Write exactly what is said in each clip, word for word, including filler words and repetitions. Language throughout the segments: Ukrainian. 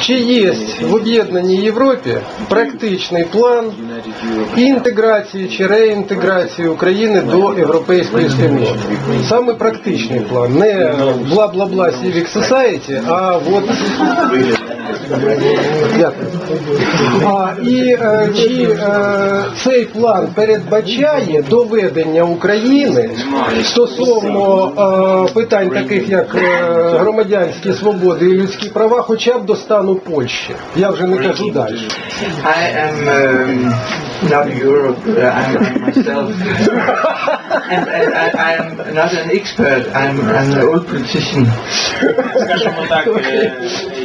Чи є в об'єднаній Європі практичний план інтеграції чи реінтеграції України до європейської спільноти? Саме практичний план, не бла-бла-бла Civic Society, а от... Дякую. А, і е, чи е, цей план передбачає доведення України стосовно е, питань таких, як е, громадянські свободи і людські права, хоча б до стану Польщі? Я вже не кажу далі. Скажімо так,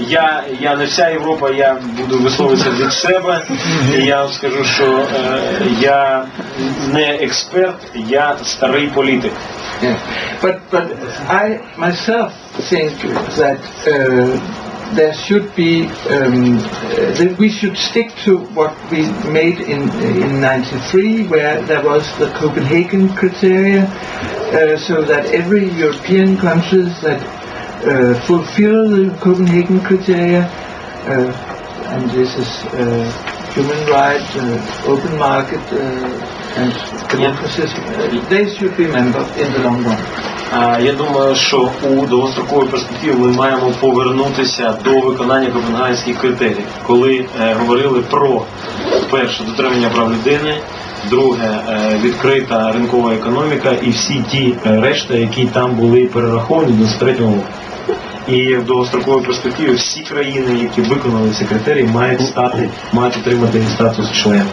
я Я не вся Європа, я буду висловитися від себе, і я вам скажу, що е, я не експерт, я старий політик. Yeah. But, but I myself think that uh, there should be, um, that we should stick to what we made in, in ninety-three, where there was the Copenhagen criteria, uh, so that every European countries that Uh, fulfill the Copenhagen criteria, uh, and this is uh, human rights, uh, open market, uh, and democracy. They should be members in the long run. Я думаю, що у довгостроковій перспективі ми маємо повернутися до виконання копенгагенських критерій, коли е, говорили про перше дотримання прав людини, друге відкрита ринкова економіка і всі ті решта, які там були перераховані до двадцять третього року. І в довгостроковій перспективі всі країни, які виконали ці критерії, мають стати, мають отримати статус члена.